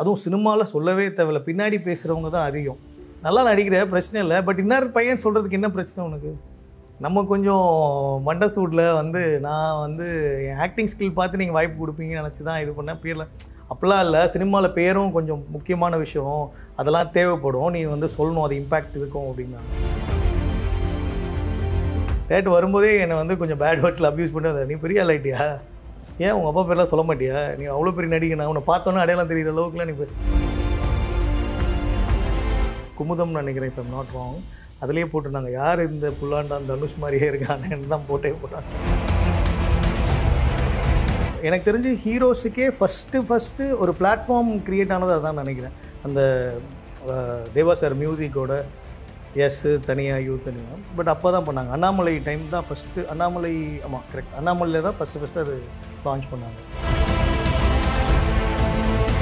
அதுவும் சினிமாவில் சொல்லவே தேவையில்ல, பின்னாடி பேசுகிறவங்க தான் அதிகம். நல்லா நடிக்கிற பிரச்சனை இல்லை, பட் இன்னொரு பையன் சொல்கிறதுக்கு என்ன பிரச்சனை உனக்கு? நம்ம கொஞ்சம் மண்டசூடில் வந்து நான் வந்து என் ஆக்டிங் ஸ்கில் பார்த்து நீங்கள் வாய்ப்பு கொடுப்பீங்கன்னு நினச்சி தான் இது பண்ணேன். பேரில் அப்படிலாம் இல்லை, சினிமாவில் பேரும் கொஞ்சம் முக்கியமான விஷயம், அதெல்லாம் தேவைப்படும், நீ வந்து சொல்லணும், அது இம்பேக்ட் இருக்கும் அப்படின்னா. டேட் வரும்போதே என்னை வந்து கொஞ்சம் பேட் வேர்ட்ஸில் அப்யூஸ் பண்ணி வந்தார். நீ பெரிய ஆளாயிட்டியா, ஏன் உங்கள் அப்பா பேரெலாம் சொல்ல மாட்டியா, நீ அவ்வளோ பெரிய நடிகை, நான் உன்னை பார்த்தோன்னா அடையாளம் தெரிகிற அளவுக்குலாம் நீ போய் குமுதம்னு நினைக்கிறேன், இப்போ நாட் ராங், அதிலே போட்டிருந்தாங்க. யார் இந்த புல்லாண்டான் தனுஷ் மாதிரியே இருக்கானேன்னு தான் போட்டே போட்டாங்க. எனக்கு தெரிஞ்சு ஹீரோஸுக்கே ஃபஸ்ட்டு ஒரு பிளாட்ஃபார்ம் க்ரியேட் ஆனது அதான் நினைக்கிறேன். அந்த தேவா சார் மியூசிக்கோட எஸ்ஸு தனியாக யூ தனியாக, பட் அப்போ தான் பண்ணாங்க. அண்ணாமலை டைம் தான் ஃபஸ்ட்டு, அண்ணாமலை ஆமாம் கரெக்ட், அண்ணாமலையில் தான் ஃபஸ்ட்டு அது லான்ச் பண்ணாங்க.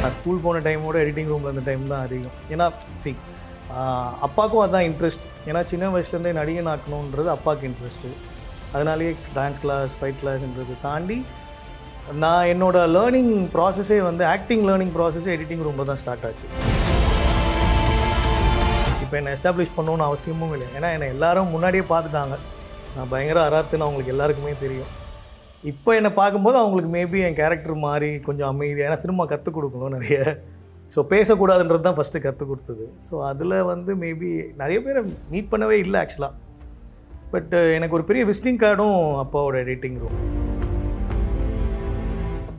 நான் ஸ்கூல் போன டைமோட எடிட்டிங் ரூமில் இருந்த டைம் தான் அதிகம். ஏன்னா சி அப்பாவுக்கும் அதுதான் இன்ட்ரெஸ்ட், ஏன்னா சின்ன வயசுலேருந்தே நடிகன் ஆக்கணுன்றது அப்பாவுக்கு இன்ட்ரெஸ்ட்டு. அதனாலேயே டான்ஸ் கிளாஸ், ஃபைட் கிளாஸ்ன்றது தாண்டி நான் என்னோடய லேர்னிங் ப்ராசஸே வந்து ஆக்டிங் லேர்னிங் ப்ராசஸே எடிட்டிங் ரூமில் தான் ஸ்டார்ட் ஆச்சு. இப்போ என்னை எஸ்டாப்ளிஷ் பண்ணணுன்னு அவசியமும் இல்லை, ஏன்னா என்னை எல்லோரும் முன்னாடியே பார்த்துட்டாங்க. நான் பயங்கர அராத்துன்னு அவங்களுக்கு எல்லாருக்குமே தெரியும். இப்போ என்னை பார்க்கும்போது அவங்களுக்கு மேபி என் கேரக்டர் மாதிரி கொஞ்சம் அமைதி, ஏன்னா சினிமா கற்றுக் கொடுக்கணும் நிறைய, ஸோ பேசக்கூடாதுன்றது தான் ஃபஸ்ட்டு கற்றுக் கொடுத்தது. ஸோ அதில் வந்து மேபி நிறைய பேரை மீட் பண்ணவே இல்லை ஆக்சுவலாக, பட் எனக்கு ஒரு பெரிய விசிட்டிங் கார்டும் அப்பாவோட எடிட்டிங் ரூம்.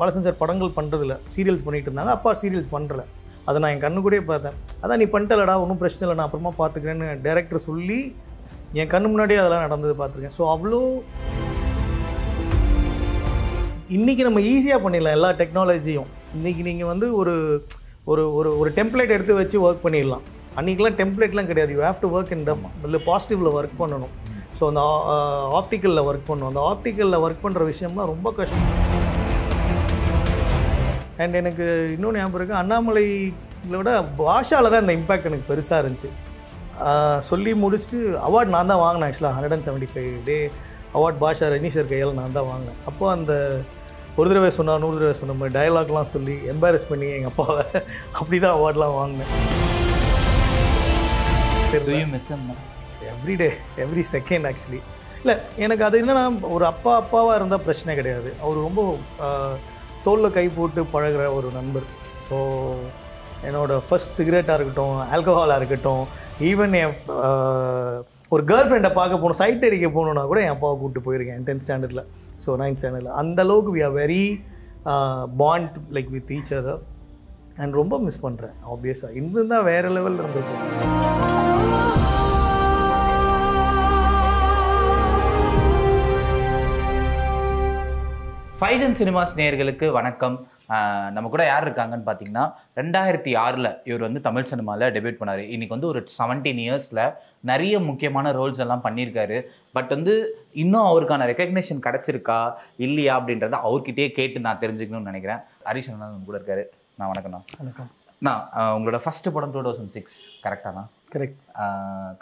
பாலசன் சார் படங்கள் பண்ணுறதில்ல, சீரியல்ஸ் பண்ணிகிட்டு இருந்தாங்க, அப்பா சீரியல்ஸ் பண்ணுறல, அதை நான் என் கண்ணு கூட பார்த்தேன். அதான் நீ பண்ணிட்டலடா ஒன்றும் பிரச்சனை இல்லை, நான் அப்புறமா பார்த்துக்கிறேன்னு டைரக்டர் சொல்லி என் கண்ணு முன்னாடியே அதெல்லாம் நடந்தது பார்த்துருக்கேன். ஸோ அவ்வளோ இன்றைக்கி நம்ம ஈஸியாக பண்ணிடலாம் எல்லா டெக்னாலஜியும். இன்றைக்கி நீங்கள் வந்து ஒரு ஒரு ஒரு டெம்ப்ளேட் எடுத்து வச்சு ஒர்க் பண்ணிடலாம். அன்றைக்கெலாம் டெம்ப்ளேட்லாம் கிடையாது, you have to work in dub, இல்லை பாசிட்டிவில் ஒர்க் பண்ணணும். ஸோ அந்த ஆப்டிக்கலில் ஒர்க் பண்ணணும், அந்த ஆப்டிக்கலில் ஒர்க் பண்ணுற விஷயம்லாம் ரொம்ப கஷ்டம். அண்ட் எனக்கு இன்னொன்று ஞாபகம் இருக்குது, அண்ணாமலையோட பாஷாவில் தான் இந்த இம்பேக்ட் எனக்கு பெருசாக இருந்துச்சு. சொல்லி முடிச்சுட்டு அவார்டு நான் தான் வாங்கினேன் ஆக்சுவலாக, 175 day award Baasha Rajini sir கையால் நான் தான் வாங்கினேன். அப்போது அந்த ஒரு தடவை சொன்னால் 100 தடவை சொன்ன மாதிரி டயலாக்லாம் சொல்லி எம்பாரஸ் பண்ணி எங்கள் அப்பாவை அப்படி தான் அவார்ட்லாம் வாங்கினேன். எவ்ரிடே எவ்ரி செகண்ட் ஆக்சுவலி இல்லை, எனக்கு அது என்னென்னா ஒரு அப்பாவாக இருந்தால் பிரச்சனை கிடையாது, அவர் ரொம்ப தோளில் கை போட்டு பழகிற ஒரு நண்பர். ஸோ என்னோடய ஃபஸ்ட் சிகரெட்டாக இருக்கட்டும், ஆல்கஹாலாக இருக்கட்டும், ஈவன் என் ஒரு கேர்ள் ஃப்ரெண்டை பார்க்க போகணும், சைட் அடிக்க போகணுன்னா கூட என் அப்பாவை கூப்பிட்டு போயிருக்கேன் 10th ஸ்டாண்டர்டில், ஸோ 9th ஸ்டாண்டர்டில். அந்தளவுக்கு we are very bond like with each other. And ரொம்ப மிஸ் பண்ணுறேன் ஆப்வியஸாக, இன்னும் தான் வேறு லெவலில் இருந்திருக்கும். ஃபைட் அண்ட் சினிமாஸ் நேயர்களுக்கு வணக்கம். நம்ம கூட யார் இருக்காங்கன்னு பார்த்தீங்கன்னா 2006 இவர் வந்து தமிழ் சினிமாவில் டெபியூட் பண்ணார். இன்றைக்கி வந்து ஒரு 17 இயர்ஸில் நிறைய முக்கியமான ரோல்ஸ் எல்லாம் பண்ணியிருக்காரு. பட் வந்து இன்னும் அவருக்கான ரெக்கக்னேஷன் கிடச்சிருக்கா இல்லையா அப்படின்றத அவர்கிட்டயே கேட்டு நான் தெரிஞ்சுக்கணும்னு நினைக்கிறேன். ஹரிஷ் அண்ணன் கூட இருக்காரு. நான் வணக்கம்ண்ணா. வணக்கம். நான் உங்களோட ஃபஸ்ட்டு படம் 2006 கரெக்டாண்ணா? கரெக்ட்.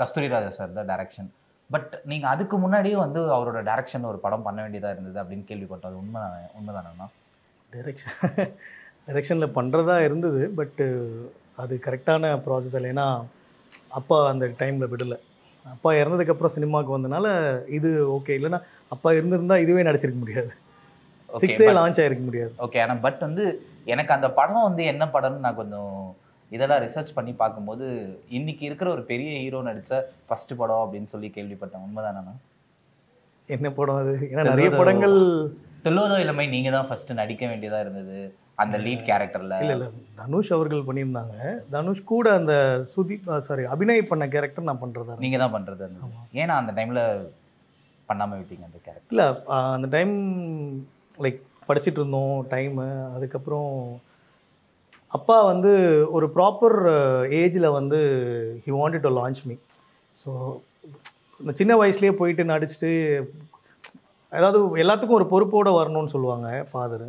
கஸ்தூரி ராஜா சார் தான் டைரக்ஷன். பட் நீங்கள் அதுக்கு முன்னாடியே வந்து அவரோட டைரக்ஷன் ஒரு படம் பண்ண வேண்டியதாக இருந்தது அப்படின்னு கேள்விப்பட்டது உண்மைதானண்ணா? டைரக்ஷனில் பண்ணுறதா இருந்தது, பட்டு அது கரெக்டான ப்ராசஸ் இல்லை. ஏன்னா அப்பா அந்த டைமில் விடலை, அப்பா இறந்ததுக்கப்புறம் சினிமாவுக்கு வந்தனால இது ஓகே. இல்லைன்னா அப்பா இருந்திருந்தால் இதுவே நடிச்சிருக்க முடியாது, 6ஏ லான்ச் ஆகிருக்க முடியாது. ஓகே. ஆனால் பட் வந்து எனக்கு அந்த படம் வந்து என்ன படம்னு நான் கொஞ்சம் இதெல்லாம் ரிசர்ச் பண்ணி பார்க்கும்போது இன்றைக்கி இருக்கிற ஒரு பெரிய ஹீரோ நடித்த ஃபஸ்ட்டு படம் அப்படின்னு சொல்லி கேள்விப்பட்டேன். உண்மைதானா? என்ன படம் அது? ஏன்னா நிறைய படங்கள் தொல்லோதோ இளமை நீங்கள் தான் ஃபஸ்ட்டு நடிக்க வேண்டியதாக இருந்தது அந்த லீட் கேரக்டரில். இல்லை இல்லை, தனுஷ் அவர்கள் பண்ணியிருந்தாங்க. தனுஷ் கூட அந்த அபிநய பண்ண கேரக்டர் நான் பண்ணுறதா? நீங்கள் தான் பண்ணுறது. ஏன்னா அந்த டைமில் பண்ணாமல் விட்டீங்க அந்த கேரக்டர்? இல்லை, அந்த டைம் லைக் படிச்சுட்டு இருந்தோம் டைமு. அதுக்கப்புறம் அப்பா வந்து ஒரு ப்ராப்பர் ஏஜில் வந்து he wanted to launch me. So இந்த சின்ன வயசுலேயே போயிட்டு நடிச்சுட்டு, அதாவது எல்லாத்துக்கும் ஒரு பொறுப்போடு வரணும்னு சொல்லுவாங்க ஃபாதரு.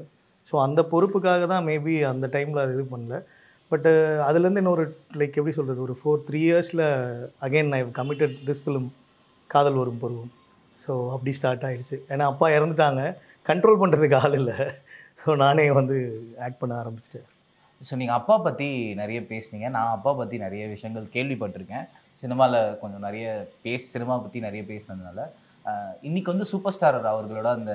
ஸோ அந்த பொறுப்புக்காக தான் மேபி அந்த டைமில் அது இது பண்ணல. பட்டு அதுலேருந்து இன்னொரு லைக் எப்படி சொல்கிறது, ஒரு 3 இயர்ஸில் again I committed this film Kadhal Varum பருவம். ஸோ அப்படி ஸ்டார்ட் ஆகிடுச்சு. ஏன்னா அப்பா இறந்துட்டாங்க, கண்ட்ரோல் பண்ணுறதுக்கு ஆள் இல்லை. ஸோ நானே வந்து ஆக்ட் பண்ண ஆரம்பிச்சிட்டேன். So நீங்க அப்பா பத்தி நிறைய பேசுனீங்க. நான் அப்பா பத்தி நிறைய விஷயங்கள் கேள்விப்பட்டிருக்கேன். சினிமால கொஞ்சம் நிறைய சினிமா பத்தி நிறைய பேசினதுனால இன்னைக்கு வந்து சூப்பர் ஸ்டார் அவர்களோட அந்த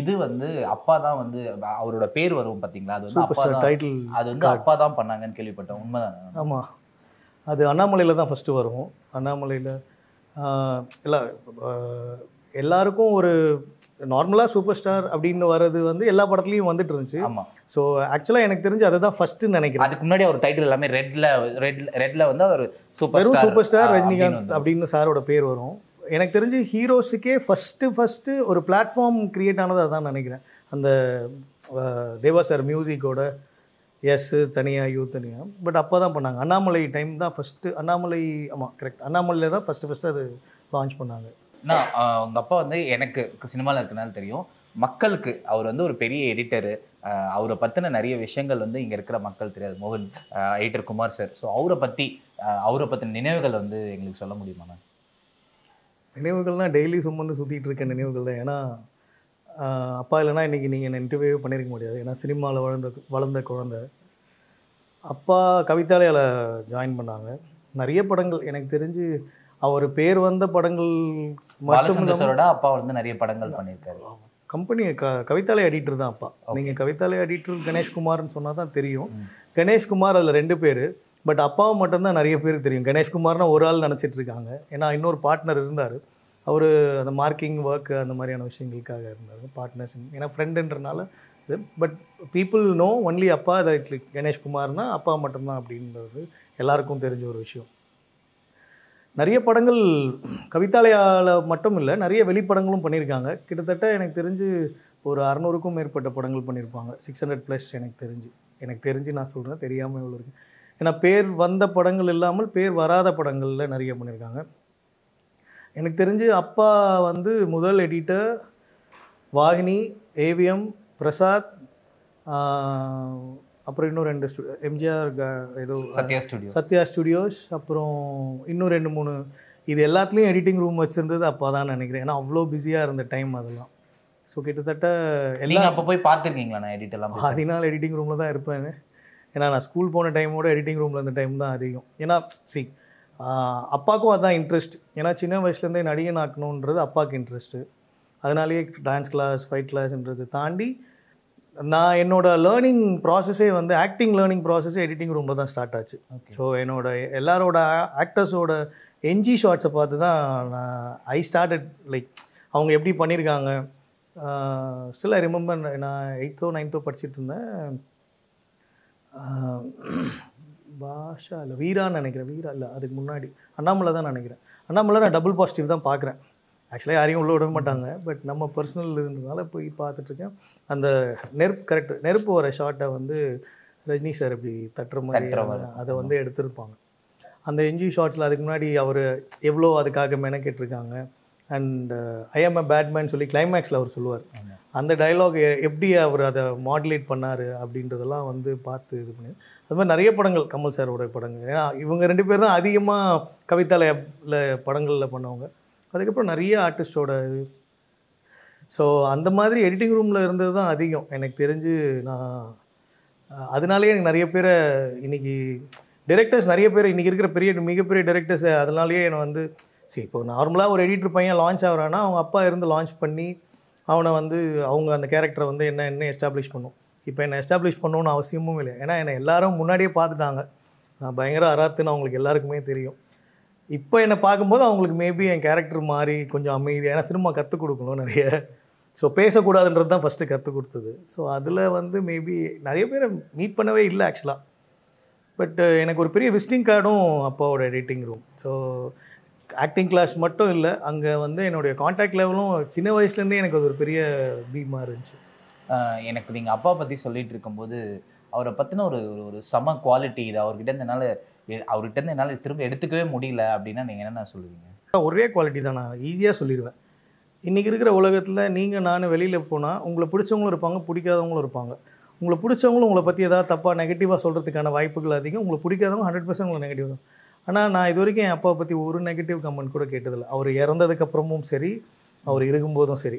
இது வந்து அப்பா தான் வந்து அவரோட பேர் வரும் பாத்தீங்களா, அது வந்து அப்பா டைட்டில், அது வந்து அப்பா தான் பண்ணாங்கன்னு கேள்விப்பட்டேன். உண்மைதான்? ஆமா, அது அண்ணாமலையில தான் ஃபர்ஸ்ட் வரும். அண்ணாமலையில எல்லாருக்கும் ஒரு நார்மலாக சூப்பர் ஸ்டார் அப்படின்னு வர்றது வந்து எல்லா படத்துலையும் வந்துட்டு இருந்துச்சு. ஆமாம். ஸோ ஆக்சுவலாக எனக்கு தெரிஞ்சு அதை தான் ஃபர்ஸ்ட்டுன்னு நினைக்கிறேன். அதுக்கு முன்னாடி அவர் டைட்டில் எல்லாமே ரெட்டில் வந்து அவர் சூப்பர் ஸ்டார் ரஜினிகாந்த் அப்படின்னு சாரோட பேர் வரும். எனக்கு தெரிஞ்சு ஹீரோஸுக்கே ஃபஸ்ட்டு ஒரு பிளாட்ஃபார்ம் கிரியேட் ஆனது அதான் நினைக்கிறேன். அந்த தேவா சார் மியூசிக்கோட எஸ் தனியாக யூ தனியாக பட் அப்போ தான் பண்ணாங்க. அண்ணாமலை டைம் தான் ஃபஸ்ட்டு. அண்ணாமலை ஆமாம் கரெக்ட், அண்ணாமலையில் தான் ஃபஸ்ட்டு அது லான்ச் பண்ணாங்க. நான் அவங்க அப்பா வந்து எனக்கு சினிமாவில் இருக்கனால தெரியும். மக்களுக்கு அவர் வந்து ஒரு பெரிய எடிட்டரு. அவரை பற்றின நிறைய விஷயங்கள் வந்து இங்கே இருக்கிற மக்கள் தெரியாது. மோகன் எடிட்டர் குமார் சார். ஸோ அவரை பற்றின நினைவுகள் வந்து எங்களுக்கு சொல்ல முடியுமா? நினைவுகள்னால் டெய்லி சுமந்து சுற்றிட்டு இருக்க நினைவுகள் தான். ஏன்னா அப்பா இல்லைனா இன்றைக்கி நீங்கள் என்ன இன்டர்வியூவே பண்ணியிருக்க முடியாது. ஏன்னா சினிமாவில் வளர்ந்த குழந்தை. அப்பா கவிதாலையில் ஜாயின் பண்ணாங்க. நிறைய படங்கள் எனக்கு தெரிஞ்சு அவர் பேர் வந்த படங்கள் மட்டும் அப்பா வந்து நிறைய படங்கள் பண்ணியிருக்காரு. கம்பெனி கவிதாலை எடிட்டர் தான் அப்பா. நீங்கள் கவிதாலை எடிட்டர் கணேஷ்குமார்னு சொன்னால் தான் தெரியும். கணேஷ்குமார் அதில் 2 பேர். பட் அப்பாவும் மட்டும்தான் நிறைய பேருக்கு தெரியும். கணேஷ்குமார்னா ஒரு ஆள் நினச்சிட்டு இருக்காங்க. ஏன்னா இன்னொரு பார்ட்னர் இருந்தார். அவர் அந்த மார்க்கிங் ஒர்க் அந்த மாதிரியான விஷயங்களுக்காக இருந்தார். பார்ட்னர்ஸ் ஏன்னா ஃப்ரெண்டுன்றனால இது. பட் பீப்புள் நோ ஒன்லி அப்பா அதை கணேஷ்குமார்னா அப்பா மட்டும்தான் அப்படின்றது எல்லாருக்கும் தெரிஞ்ச ஒரு விஷயம். நிறைய படங்கள் கவிதாலயால் மட்டும் இல்லை, நிறைய வெளிப்படங்களும் பண்ணியிருக்காங்க. கிட்டத்தட்ட எனக்கு தெரிஞ்சு ஒரு 600க்கும் மேற்பட்ட படங்கள் பண்ணியிருப்பாங்க. 600+ எனக்கு தெரிஞ்சு நான் சொல்கிறேன், தெரியாமல் இவ்வளோ இருக்குது. ஏன்னா பேர் வந்த படங்கள் இல்லாமல் பேர் வராத படங்களில் நிறைய பண்ணியிருக்காங்க. எனக்கு தெரிஞ்சு அப்பா வந்து முதல் எடிட்டர் வாகினி, ஏவிஎம் பிரசாத், அப்புறம் இன்னும் 2 எம்ஜிஆர் ஏதோ சத்யா ஸ்டுடியோஸ், அப்புறம் இன்னும் 2-3 இது எல்லாத்துலேயும் எடிட்டிங் ரூம் வச்சுருந்தது அப்பா தான் நினைக்கிறேன். ஏன்னா அவ்வளோ பிஸியாக இருந்த டைம் அதெல்லாம். ஸோ கிட்டத்தட்ட எல்லாம் அப்போ போய் பார்த்துருக்கீங்களா? நான் எடிட்டெல்லாம் 14 எடிட்டிங் ரூமில் தான் இருப்பேன். ஏன்னா நான் ஸ்கூல் போன டைமோட எடிட்டிங் ரூமில் இருந்த டைம் தான் அதிகம். ஏன்னா அப்பாவுக்கும் அதுதான் இன்ட்ரெஸ்ட். ஏன்னா சின்ன வயசுலேருந்தே நடிகன் ஆக்கணுன்றது அப்பாவுக்கு இன்ட்ரெஸ்ட்டு. அதனாலேயே டான்ஸ் கிளாஸ், ஃபைட் கிளாஸ்ன்றது தாண்டி நான் என்னோடய லேர்னிங் ப்ராசஸே வந்து ஆக்டிங் லேர்னிங் ப்ராசஸே எடிட்டிங் ரூமில் தான் ஸ்டார்ட் ஆச்சு. ஸோ என்னோட எல்லாரோட ஆக்டர்ஸோட என்ஜி ஷார்ட்ஸை பார்த்து தான் நான் ஸ்டார்டட். லைக் அவங்க எப்படி பண்ணியிருக்காங்க. ஸ்டில் ஐ ரிமெம்பர் நான் 8th or 9th படிச்சுட்டு இருந்தேன். பாஷா இல்லை வீரான்னு நினைக்கிறேன். வீரா இல்லை, அதுக்கு முன்னாடி அண்ணாமலை தான் நினைக்கிறேன். அண்ணாமலை நான் டபுள் பாசிட்டிவ் தான் பார்க்குறேன். ஆக்சுவலாக யாரையும் உள்ளே விட மாட்டாங்க. பட் நம்ம பர்சனல் இதுன்றதுனால போய் பார்த்துட்ருக்கேன். அந்த நெருப்பு வர ஷார்ட்டை வந்து ரஜினி சார் இப்படி தட்டுற மாதிரி அதை வந்து எடுத்திருப்பாங்க. அந்த என்ஜி ஷார்ட்ஸில் அதுக்கு முன்னாடி அவர் எவ்வளோ அதுக்காக மெனக்கெட்டிருக்காங்க. And I am a batman சொல்லி கிளைமேக்ஸில் அவர் சொல்லுவார். அந்த டைலாக் எப்படி அவர் அதை மாடுலேட் பண்ணார் அப்படின்றதெல்லாம் வந்து பார்த்து இது பண்ணி அது மாதிரி நிறைய படங்கள் கமல் சாரோட படங்கள். ஏன்னா இவங்க 2 பேர் தான் அதிகமாக கவிதாவில் படங்களில் பண்ணவங்க. அதுக்கப்புறம் நிறைய ஆர்டிஸ்டோட இது. ஸோ அந்த மாதிரி எடிட்டிங் ரூமில் இருந்தது தான் அதிகம் எனக்கு தெரிஞ்சு. நான் அதனாலேயே எனக்கு நிறைய பேரை இன்றைக்கி டைரக்டர்ஸ் நிறைய பேர் இன்றைக்கி இருக்கிற மிகப்பெரிய டைரக்டர்ஸ் அதனாலேயே என்னை வந்து இப்போ நார்மலாக ஒரு எடிட்டர் பையன் லான்ச் ஆகிறான்னா அவங்க அப்பா இருந்து லான்ச் பண்ணி அவனை வந்து அவங்க அந்த கேரக்டரை வந்து என்ன எஸ்டாப்ளிஷ் பண்ணும். இப்போ என்னை எஸ்டாப்ளிஷ் பண்ணணும்னு அவசியமும் இல்லை. ஏன்னா என்னை எல்லாரும் முன்னாடியே பார்த்துட்டாங்க. நான் பயங்கர அராத்துன்னு அவங்களுக்கு எல்லாருக்குமே தெரியும். இப்போ என்னை பார்க்கும்போது அவங்களுக்கு மேபி என் கேரக்டர் மாதிரி கொஞ்சம் அமைதியாக. ஏன்னா சினிமா கற்றுக் கொடுக்கணும் நிறைய. ஸோ பேசக்கூடாதுன்றது தான் ஃபஸ்ட்டு கற்றுக் கொடுத்தது. ஸோ அதில் வந்து மேபி நிறைய பேரை மீட் பண்ணவே இல்லை ஆக்சுவலாக. பட் எனக்கு ஒரு பெரிய விசிட்டிங் கார்டும் அப்பாவோட editing room. So acting class மட்டும் இல்லை, அங்கே வந்து என்னுடைய கான்டாக்ட் லெவலும் சின்ன வயசுலேருந்தே எனக்கு அது ஒரு பெரிய பீமாக இருந்துச்சு. எனக்கு நீங்கள் அப்பா பற்றி சொல்லிகிட்டு இருக்கும்போது அவரை பற்றின ஒரு ஒரு சம குவாலிட்டி இது அவர்கிட்ட இருந்தனால அவர்கிட்ட என்னால் திரும்ப எடுத்துக்கவே முடியல அப்படின்னா நீங்கள் என்னென்ன சொல்லுவீங்க? ஒரே குவாலிட்டி தான் நான் ஈஸியாக சொல்லிடுவேன். இன்றைக்கி இருக்கிற உலகத்தில் நீங்கள் நான் வெளியில் போனால் உங்களை பிடிச்சவங்களும் இருப்பாங்க, பிடிக்காதவங்களும் இருப்பாங்க. உங்களை பிடிச்சவங்களும் உங்களை பற்றி ஏதாவது தப்பாக நெகட்டிவாக சொல்கிறதுக்கான வாய்ப்புகள் அதிகம். உங்களை பிடிக்காதவங்க 100% உங்களை நெகட்டிவ் தான். ஆனால் நான் இது வரைக்கும் என் அப்பாவை பற்றி ஒரு நெகட்டிவ் கமெண்ட் கூட கேட்டதில்லை. அவர் இறந்ததுக்கப்புறமும் சரி, அவர் இருக்கும்போதும் சரி.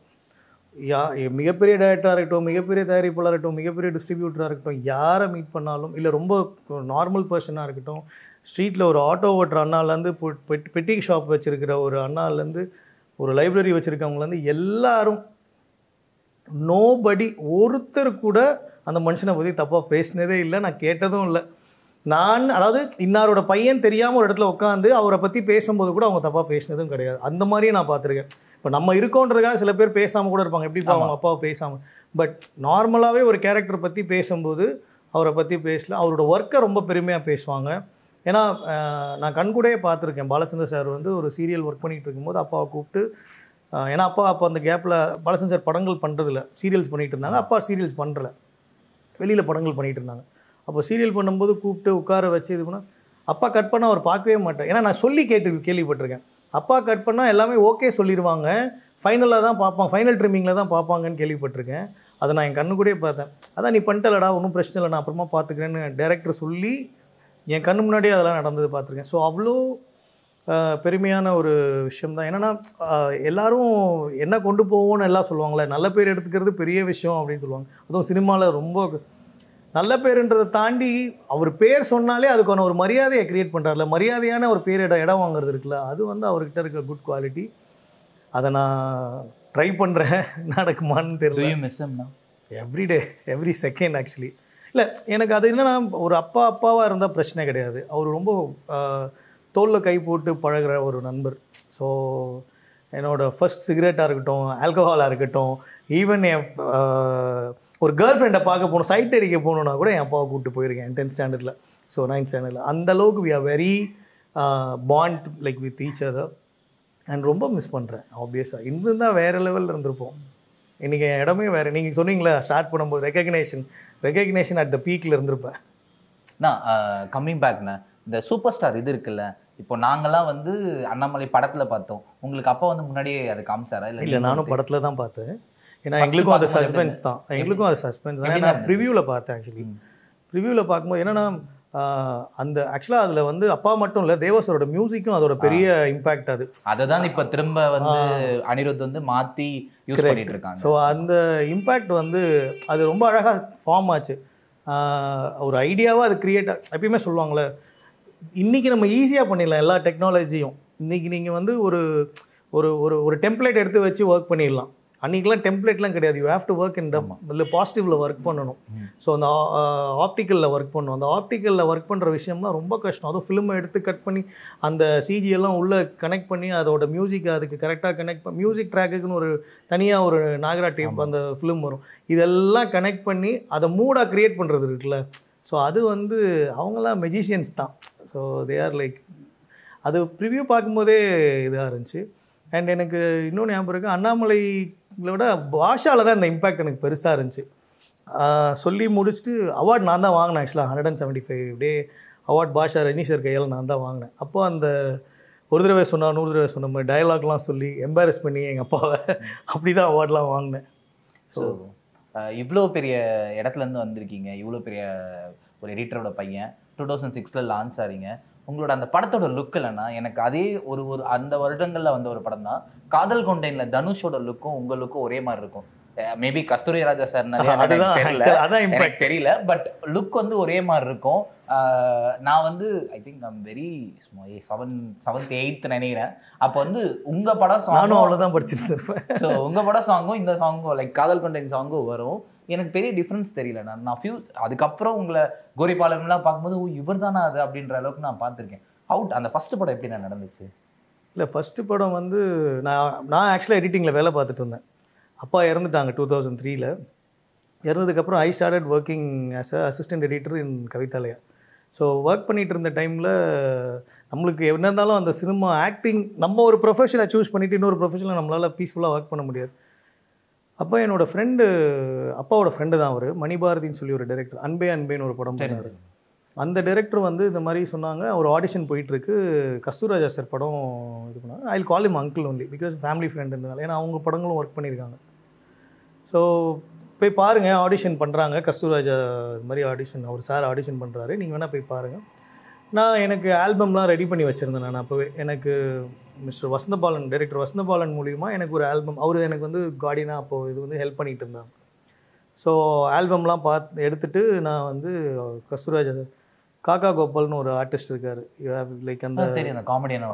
மிகப்பெரிய டைரக்டராக இருக்கட்டும், மிகப்பெரிய தயாரிப்பாளராக இருக்கட்டும், மிகப்பெரிய டிஸ்ட்ரிபியூட்டராக இருக்கட்டும், யாரை மீட் பண்ணாலும் இல்லை ரொம்ப நார்மல் பர்சனாக இருக்கட்டும், ஸ்ட்ரீட்டில் ஒரு ஆட்டோ ஓட்டுற அண்ணாலேருந்து பெட்டி ஷாப் வச்சுருக்கிற ஒரு அண்ணாலேருந்து ஒரு லைப்ரரி வச்சுருக்கவங்கலேருந்து எல்லாரும் நோபடி ஒருத்தர் கூட அந்த மனுஷனை பற்றி தப்பாக பேசினதே இல்லை, நான் கேட்டதும் இல்லை. நான் அதாவது இன்னாரோட பையன் தெரியாமல் ஒரு இடத்துல உட்காந்து அவரை பற்றி பேசும்போது கூட அவங்க தப்பாக பேசினதும் கிடையாது. அந்த மாதிரியே நான் பார்த்துருக்கேன். இப்போ நம்ம இருக்கோன்றதுக்காக சில பேர் பேசாமல் கூட இருப்பாங்க, எப்படி அவங்க அப்பாவை பேசாமல். பட் நார்மலாகவே ஒரு கேரக்டர் பற்றி பேசும்போது அவரை பற்றி பேசல, அவரோட ஒர்க்கை ரொம்ப பெருமையாக பேசுவாங்க. ஏன்னா நான் கண்கூடையே பார்த்துருக்கேன். பாலச்சந்தர் சார் வந்து ஒரு சீரியல் ஒர்க் பண்ணிகிட்டு இருக்கும்போது அப்பாவை கூப்பிட்டு, ஏன்னா அப்பா அப்போ அந்த கேப்பில் பாலச்சந்தர் சார் படங்கள் பண்ணுறதில்ல, சீரியல்ஸ் பண்ணிகிட்டு இருந்தாங்க. அப்பா சீரியல்ஸ் பண்ணுறல, வெளியில் படங்கள் பண்ணிகிட்டு இருந்தாங்க. அப்போ சீரியல் பண்ணும்போது கூப்பிட்டு உட்கார வச்சு இது பண்ணால் அப்பா கட் பண்ணால் அவர் பார்க்கவே மாட்டேன். ஏன்னா நான் சொல்லி கேள்விப்பட்டிருக்கேன், அப்பா கட் பண்ணால் எல்லாமே ஓகே சொல்லிடுவாங்க, ஃபைனலாக தான் பார்ப்பாங்க, ஃபைனல் ட்ரிமிங்கில் தான் பார்ப்பாங்கன்னு கேள்விப்பட்டிருக்கேன். அதை நான் என் கண்ணு கூட பார்த்தேன். அதான் நீ பண்ணிட்டலடா, ஒன்றும் பிரச்சனை இல்லை, நான் அப்புறமா பார்த்துக்கிறேன்னு டேரக்டர் சொல்லி என் கண்ணு முன்னாடியே அதெல்லாம் நடந்தது பார்த்துருக்கேன். ஸோ அவ்வளோ பெருமையான ஒரு விஷயம் தான். என்னென்னா எல்லோரும் என்ன கொண்டு போவோம்னு எல்லாம் சொல்லுவாங்களே, நல்ல பேர் எடுத்துக்கிறது பெரிய விஷயம் அப்படின்னு சொல்லுவாங்க. அதுவும் சினிமாவில் ரொம்ப நல்ல பேருன்றதை தாண்டி அவர் பேர் சொன்னாலே அதுக்கான ஒரு மரியாதையை க்ரியேட் பண்ணுறாருல, மரியாதையான ஒரு பேர் இடம் வாங்குறது இருக்குல்ல, அது வந்து அவர்கிட்ட இருக்கிற குட் குவாலிட்டி. அதை நான் ட்ரை பண்ணுறேன், நடக்குமான்னு தெரியல. எவ்ரிடே எவ்ரி செகண்ட் ஆக்சுவலி இல்லை, எனக்கு அது என்னென்னா ஒரு அப்பாவாக இருந்தால் பிரச்சனை கிடையாது. அவர் ரொம்ப தோலில் கை போட்டு பழகிற ஒரு நண்பர். ஸோ என்னோடய ஃபர்ஸ்ட் சிகரெட்டாக இருக்கட்டும், ஆல்கஹாலாக இருக்கட்டும், ஈவன் என் ஒரு கேர்ள் ஃப்ரெண்டை பார்க்க போகணும், சைட் அடிக்க போகணுன்னா கூட என் அப்பாவை கூப்பிட்டு போயிருக்கேன் 10th ஸ்டாண்டர்டில். ஸோ 9th ஸ்டாண்டர்டில் அந்தளவுக்கு we are very bond like with each other. And ரொம்ப மிஸ் பண்ணுறேன் ஆப்வியஸாக. இருந்தால் வேறு லெவலில் இருந்திருப்போம். இன்றைக்கி என் இடமே வேறு. நீங்கள் சொன்னீங்களா ஸ்டார்ட் பண்ணும்போது ரெக்கக்னேஷன் அட் த பீக்கில் இருந்திருப்பேன். நான் கம்மிங் பேக்ண்ணே, இந்த சூப்பர் ஸ்டார் இது இருக்குல்ல, இப்போ நாங்கள்லாம் வந்து அண்ணாமலை படத்தில் பார்த்தோம். உங்களுக்கு அப்பா வந்து முன்னாடியே அது காமிச்சாரா? இல்லை, நானும் படத்தில் தான் பார்த்தேன். ஏன்னா எங்களுக்கும் அது சஸ்பென்ஸ் தான். நான் ப்ரிவியூவில் பார்த்தேன் ஆக்சுவலி. ப்ரிவியூவில் பார்க்கும்போது என்னென்னா அந்த ஆக்சுவலாக அதில் வந்து அப்பா மட்டும் இல்லை, தேவாசரோட மியூசிக்கும் அதோட பெரிய இம்பேக்ட். அது அதை தான் இப்போ திரும்ப வந்து அனிருத் வந்து மாற்றி யூஸ் பண்ணிட்டு இருக்காங்க. ஸோ அந்த இம்பேக்ட் வந்து அது ரொம்ப அழகாக ஃபார்ம் ஆச்சு. ஒரு ஐடியாவாக அது கிரியேட். எப்பயுமே சொல்லுவாங்களே, இன்றைக்கி நம்ம ஈஸியாக பண்ணிடலாம் எல்லா டெக்னாலஜியும். இன்றைக்கி நீங்கள் வந்து ஒரு ஒரு ஒரு டெம்ப்ளேட் எடுத்து வச்சு ஒர்க் பண்ணிடலாம். அன்றைக்கெலாம் டெம்ப்ளேட்லாம் கிடையாது. You have to work in them. இல்லை பாசிட்டிவில் ஒர்க் பண்ணணும். ஸோ அந்த ஆப்டிக்கலில் ஒர்க் பண்ணணும். அந்த ஆப்டிக்கலில் ஒர்க் பண்ணுற விஷயம்லாம் ரொம்ப கஷ்டம். அதுவும் ஃபிலிமை எடுத்து கட் பண்ணி அந்த சிஜியெல்லாம் உள்ளே கனெக்ட் பண்ணி அதோட மியூசிக் அதுக்கு கரெக்டாக கனெக்ட் பண்ணி, மியூசிக் ட்ராக்குக்குன்னு ஒரு தனியாக ஒரு நாகரா டேப் அந்த ஃபிலிம் வரும், இதெல்லாம் கனெக்ட் பண்ணி அதை மூடாக க்ரியேட் பண்ணுறது இருக்குல்ல. ஸோ அது வந்து அவங்களாம் மெஜிஷியன்ஸ் தான். ஸோ தே ஆர் லைக், அது ப்ரிவியூ பார்க்கும்போதே இதாக இருந்துச்சு. அண்ட் எனக்கு இன்னொன்று ஞாபகம் இருக்குது, அண்ணாமலை விட பாஷாவில் தான் இந்த இம்பேக்ட் எனக்கு பெருசாக இருந்துச்சு. சொல்லி முடிச்சுட்டு அவார்ட் நான் தான் வாங்கினேன் ஆக்சுவலாக. 175 day award Baasha Rajini sir கையால் நான் தான் வாங்கினேன். அப்போது அந்த ஒரு தடவை சொன்னால் 100 தடவை சொன்ன மாதிரி டயலாக்லாம் சொல்லி எம்பாரஸ் பண்ணி எங்கள் அப்பாவை அப்படி தான் அவார்ட்லாம் வாங்கினேன். ஸோ இவ்வளோ பெரிய இடத்துலேருந்து வந்திருக்கீங்க, இவ்வளோ பெரிய ஒரு எடிட்டரோட பையன், 2006 லான்ச் ஆகிறீங்க. உங்களோட அந்த படத்தோட லுக் இல்லைன்னா, எனக்கு அதே ஒரு ஒரு அந்த வருடங்களில் வந்த ஒரு படம் தான் காதல் கொண்டைன்ல தனுஷோட லுக்கும் உங்களுக்கும் ஒரே மாதிரி இருக்கும். மேபி கஸ்தூரி ராஜா சார் எனக்கு தெரியல, பட் லுக் வந்து ஒரே மாதிரி இருக்கும். நான் வந்து I think I'm very 7th 8th நினைக்கிறேன். அப்போ வந்து உங்கள் படம் சாங்கும் அவ்வளோதான் படிச்சிருப்பேன். ஸோ உங்கள் படம் சாங்கும் இந்த சாங்கும் லைக் காதல் கொண்டைன் சாங்கும் வரும். எனக்கு பெரிய டிஃப்ரென்ஸ் தெரியல. நான் அதுக்கப்புறம் உங்களை கோரிபாலம்லாம் பார்க்கும்போது இவர் தானே அது அப்படின்ற அளவுக்கு நான் பார்த்துருக்கேன். அவுட் அந்த ஃபஸ்ட்டு படம் எப்படி நான் நடந்துச்சு? இல்லை, ஃபஸ்ட்டு படம் வந்து நான் ஆக்சுவலாக எடிட்டிங்கில் வேலை பார்த்துட்டு இருந்தேன். அப்பா இறந்துட்டாங்க 2003. இறந்ததுக்கப்புறம் I started working as assistant editor in Kavithalaya. So work பண்ணிகிட்டு இருந்த டைமில் நம்மளுக்கு என்ன இருந்தாலும் அந்த சினிமா ஆக்டிங், நம்ம ஒரு ப்ரொஃபஷனை சூஸ் பண்ணிவிட்டு இன்னொரு ப்ரொஃபஷனில் நம்மளால் பீஸ்ஃபுல்லாக ஒர்க் பண்ண முடியாது. அப்ப என்னோட friend அப்பாவோட friend தான் அவரு மணிபாரதின்னு சொல்லி ஒரு director அன்பே அன்பேன்னு ஒரு படம் பண்ணாரு அந்த director வந்து இந்த மாதிரி சொன்னாங்க ஒரு ஆடிஷன் போயிட்டு இருக்கு கஸ்தூரி ராஜா சார் படம் இது பண்ணாங்க I'll call him uncle only because family friend ன்றதால ஏனா அவங்க படங்களும் வர்க் பண்ணிருக்காங்க சோ போய் பாருங்க ஆடிஷன் பண்றாங்க கஸ்தூரி ராஜா இந்த மாதிரி ஆடிஷன் அவர் சார் ஆடிஷன் பண்றாரு நீங்க வேணா போய் பாருங்க நான் எனக்கு ஆல்பம்லாம் ரெடி பண்ணி வச்சிருந்தேன் நான் அப்பவே எனக்கு மிஸ்டர் வசந்தபாலன் டைரக்டர் வசந்தபாலன் மூலமா எனக்கு ஒரு ஆல்பம் அவரு எனக்கு வந்து கார்டினா அப்போ இது வந்து ஹெல்ப் பண்ணிட்டு இருந்தாங்க சோ ஆல்பம்லாம் பார்த்து எடுத்துட்டு நான் வந்து கஸ்தூரி ராஜா காக்கா கோபால்னு ஒரு ஆர்ட்டிஸ்ட் இருக்காரு லைக் அந்த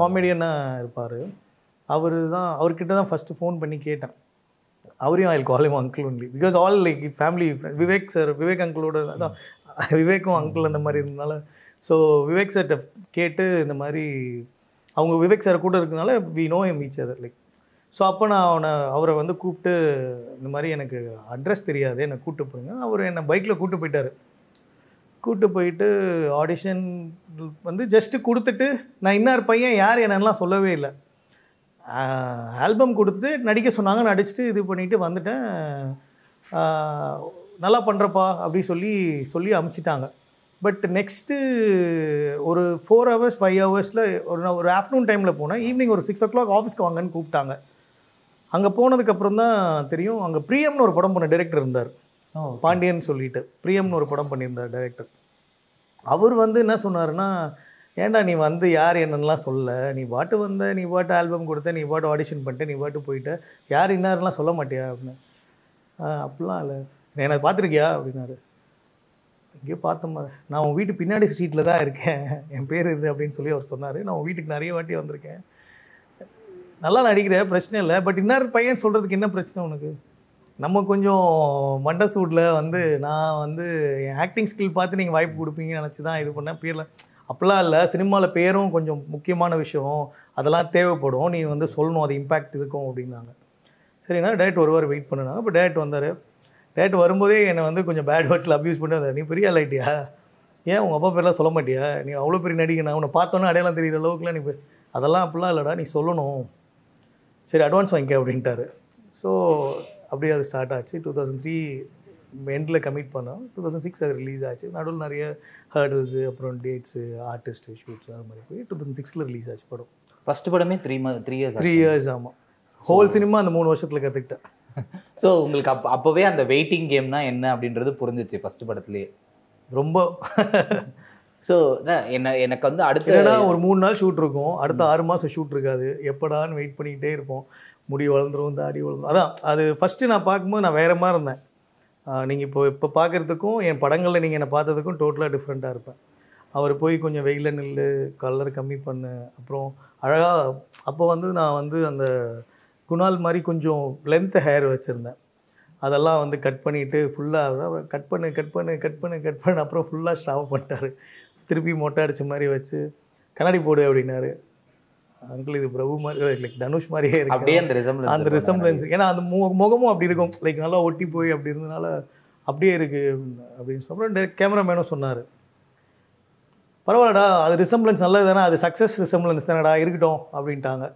காமெடியனா இருப்பாரு அவர்தான் அவர்கிட்ட தான் ஃபர்ஸ்ட் ஃபோன் பண்ணி கேட்டேன் அவரையும் I'll call him uncle only because all like family Vivek sir Vivek uncle ஓட விவேக்கும் uncle அந்த மாதிரி இருந்தனால so Vivek sir கேட்டு இந்த மாதிரி அவங்க விவேக் சார் கூட இருக்கனால we know him each other like so அப்ப நான் அவரை வந்து கூப்பிட்டு இந்த மாதிரி எனக்கு அட்ரஸ் தெரியாது என்ன கூட்டி போங்க அவர் என்ன பைக்ல கூட்டி போயிட்டாரு கூட்டி போயிட்டு ஆடிஷன் வந்து ஜஸ்ட் கொடுத்துட்டு நான் இன்னர் பையன் யார் என்னலாம் சொல்லவே இல்ல ஆல்பம் கொடுத்துட்டு நடிக்க சொன்னாங்க நடிச்சிட்டு இது பண்ணிட்டு வந்துட்டேன் நல்லா பண்றப்பா அப்படி சொல்லி அனுப்பிச்சிட்டாங்க But next, ஒரு 4 hours, 5 hours-ல ஒரு afternoon time-ல போனா evening ஒரு 6 o'clock ஆபீஸ்க்கு வாங்கன்னு கூப்பிட்டாங்க. அங்க போனதுக்கு அப்புறம் தான் தெரியும் அங்க பிரியம்னு ஒரு படம் பண்ண டைரக்டர் இருந்தார். பாண்டியன் சொல்லிட்டு பிரியம்னு ஒரு படம் பண்ணியிருந்தார் டைரக்டர். அவர் வந்து என்ன சொன்னாருன்னா ஏன்டா நீ வந்து யார் என்னன்னலாம் சொல்ல நீ பாட்டு வந்த நீ பாட்டு ஆல்பம் கொடுத்த நீ பாட்டு ஆடிஷன் பண்ணிட்ட நீ பாட்டு போயிட்ட யார் இன்னார்லாம் சொல்ல மாட்டியா அப்படினா. அப்பலாம் இல்ல என்ன பாத்துக்கியா அப்படினாரு. இங்கே பார்த்தோம் நான் உன் வீட்டு பின்னாடி ஸ்ட்ரீட்டில் தான் இருக்கேன் என் பேர் இது அப்படின்னு சொல்லி அவர் சொன்னார் நான் உன் வீட்டுக்கு நிறைய வாட்டி வந்திருக்கேன் நல்லா நடிக்கிறேன் பிரச்சனை இல்லை பட் இன்னொரு பையன் சொல்கிறதுக்கு என்ன பிரச்சனை உனக்கு நம்ம கொஞ்சம் மண்டை சூடில் வந்து நான் வந்து என் ஆக்டிங் ஸ்கில் பார்த்து நீங்கள் வாய்ப்பு கொடுப்பீங்கன்னு நினச்சி தான் இது பண்ணேன் பேரில் அப்போலாம் இல்லை சினிமாவில் பேரும் கொஞ்சம் முக்கியமான விஷயம் அதெல்லாம் தேவைப்படும் நீ வந்து சொல்லணும் அது இம்பேக்ட் இருக்கும் அப்படின்னாங்க சரிண்ணா டேரக்ட் ஒரு வாரம் வெயிட் பண்ணுனாங்க இப்போ டேரக்ட் வந்தார் டேரக்ட் வரும்போதே என்னை வந்து கொஞ்சம் பேட் வேர்ட்ஸில் அப்யூஸ் பண்ணி வந்தார் நீ பெரிய ஆளாயிட்டியா ஏன் உங்கள் அப்பா பேரெலாம் சொல்ல மாட்டியா நீ அவ்வளோ பெரிய நடிகை நான் உன்னை பார்த்தோன்னா அடையாளம் தெரிகிற அளவுக்குலாம் நீ அதெல்லாம் அப்படிலாம் இல்லைடா நீ சொல்லணும் சரி அட்வான்ஸ் வாங்கிக்க அப்படின்ட்டாரு ஸோ அப்படியே அது ஸ்டார்ட் ஆச்சு 2003 எண்டில் கமிட் பண்ணோம் 2006 அது ரிலீஸ் ஆச்சு நடுவில் நிறைய ஹேர்டல்ஸு அப்புறம் டேட்ஸு ஆர்டிஸ்ட்டு ஷூட்ஸு அது மாதிரி போய் 2006 ரிலீஸ் ஆச்சு படம் ஃபஸ்ட்டு படமே த்ரீ இயர்ஸ் ஆமாம் ஹோல் சினிமா அந்த 3 வருஷத்தில் கற்றுக்கிட்டேன் சோ உங்களுக்கு அப்பவே அந்த வெயிட்டிங் கேம்னா என்ன அப்படின்றது புரிஞ்சிச்சு ஃபர்ஸ்ட் படத்துலயே ரொம்ப சோ எனக்கு வந்து அடுத்தடா ஒரு 3 நாள் ஷூட் இருக்கும் அடுத்த 6 மாசம் ஷூட் இருக்காது எப்படான்னு வெயிட் பண்ணிட்டே இருப்போம் முடி வளந்துரும் தாடி வளந்துரும் அதான் அது ஃபர்ஸ்ட் நான் பாக்கும்போது நான் வேற மாதிரி இருந்தேன் நீங்க இப்ப பாக்குறதுக்கும் என் படங்கள்ல நீங்க என்ன பார்த்ததுக்கும் டோட்டலா டிஃபரெண்டா இருப்பேன் அவர் போய் கொஞ்சம் வெயில நில்லு கலர் கம்மி பண்ணு அப்புறம் அழகா அப்போ வந்து நான் வந்து அந்த குணால் மாதிரி கொஞ்சம் லென்த் ஹேர் வச்சுருந்தேன் அதெல்லாம் வந்து கட் பண்ணிவிட்டு ஃபுல்லாக கட் பண்ணு அப்புறம் ஃபுல்லாக ஸ்டாப் பண்ணிட்டாரு திருப்பி மொட்டை அடித்த மாதிரி வச்சு கண்ணாடி போடு அப்படின்னாரு அங்கிள் இது பிரபு மாதிரி லைக் தனுஷ் மாதிரியே இருக்கு அந்த ரிசம்பிளன்ஸ் ஏன்னா அந்த முகமும் அப்படி இருக்கும் லைக் நல்லா ஒட்டி போய் அப்படி இருந்ததுனால அப்படியே இருக்குது அப்படின்னு அப்புறம் கேமராமேனும் சொன்னார் பரவாயில்லடா அது ரிசம்பிளன்ஸ் நல்லது தானே அது சக்ஸஸ் ரிசம்பிளன்ஸ் தானடா இருக்கட்டும் அப்படின்ட்டாங்க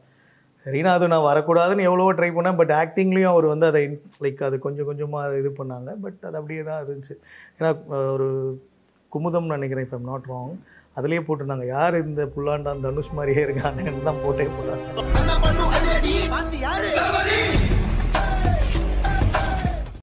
சரினா அது நான் வரக்கூடாதுன்னு எவ்வளவோ ட்ரை பண்ணேன் பட் ஆக்டிங்லேயும் அவர் வந்து அதை லைக் அது கொஞ்சம் கொஞ்சமாக இது பண்ணாங்க பட் அது அப்படியே தான் இருந்துச்சு ஏன்னா ஒரு குமுதம்னு நினைக்கிறேன் இஃப் ஐம் நாட் ராங் அதுலேயே போட்டிருந்தாங்க யார் இந்த புல்லாண்டான் தனுஷ் மாதிரியே இருக்காங்கன்னு தான் போட்டே போட்டாங்க